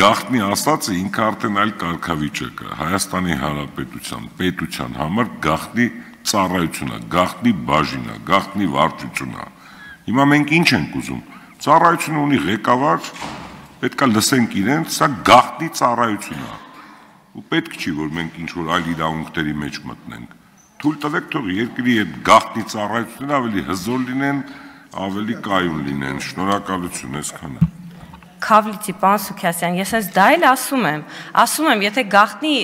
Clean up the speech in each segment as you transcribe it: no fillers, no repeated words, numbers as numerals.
Գաղտնի ասածը ինքը արդեն այլ կարգավիճակը, Հայաստանի Հանրապետության, պետության համար գաղտնի ծառայությունն է, գաղտնի բաժինն է, գաղտնի վարչությունն է։ Հիմա մենք ինչ ենք ուզում։ Ծառայությունը ունի ղեկավար, պետք է լսենք իրեն, սա գաղտնի ծառայությունն է։ Ու պետք չի որ մենք ինչ որ այլ իրավունքների մեջ մտնենք։ Թույլ տվեք թող երկրի այդ գաղտնի ծառայությունները ավելի հզոր լինեն, ավելի կայուն լինեն։ Շնորհակալություն, այսքանը։ Քավլիցի պան Սուքիասյան, ես այս դայլ ասում եմ, եթե գաղտնի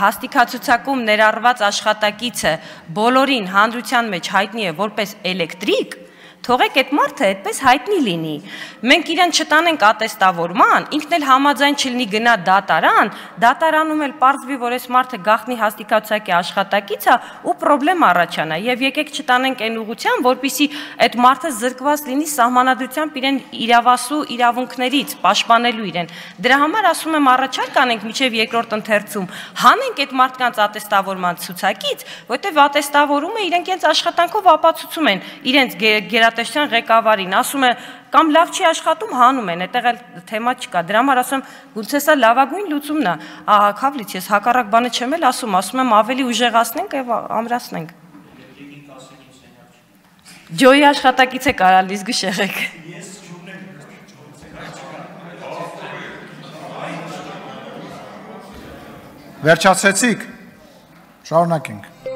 հաստիքացուցակում ներառված աշխատակիցը բոլորին հանրության մեջ հայտնի է որպես էլեկտրիկ, թողեք այդ մարդը այդպես հայտնի լինի։ Մենք իրեն չտանենք ատեստավորման, ինքն էլ համաձայն չլինի գնա դատարան, դատարանում էլ պարզվի, որ այս մարդը գաղտնի հաստիքացուցակի աշխատակից է ու պրոբլեմ առաջանա։ Եվ եկեք չտանենք այն ուղղությամբ, որպեսզի այդ մարդը զրկված լինի սահմանադրությամբ իրեն իրավասու իրավունքներից, պաշտպանելու իրեն։ Դրա համար ասում եմ առաջարկ անենք մինչև երկրորդ ընթերցում, հանենք այդ մարդկանց ատեստավորման ցուցակից, որտեղ ատեստավորումը իրենք հենց աշխատանքով ապացուցում են իրենց Գերատեսչության ղեկավարին, ասում է, կամ լավ չի աշխատում, հանում են, այդտեղ էլ թեմա չկա, դրա համար ասում, գուցե սա լավագույն լուծումն է, Քավլից, ես հակառակ բանը չեմ էլ ասում, ասում եմ ավելի ուժեղացնենք եւ ամրացնենք։ Ջոյի աշխատակից է կարալ, իսկ գշեղեք։ Վերջացեցիք, շարունակենք։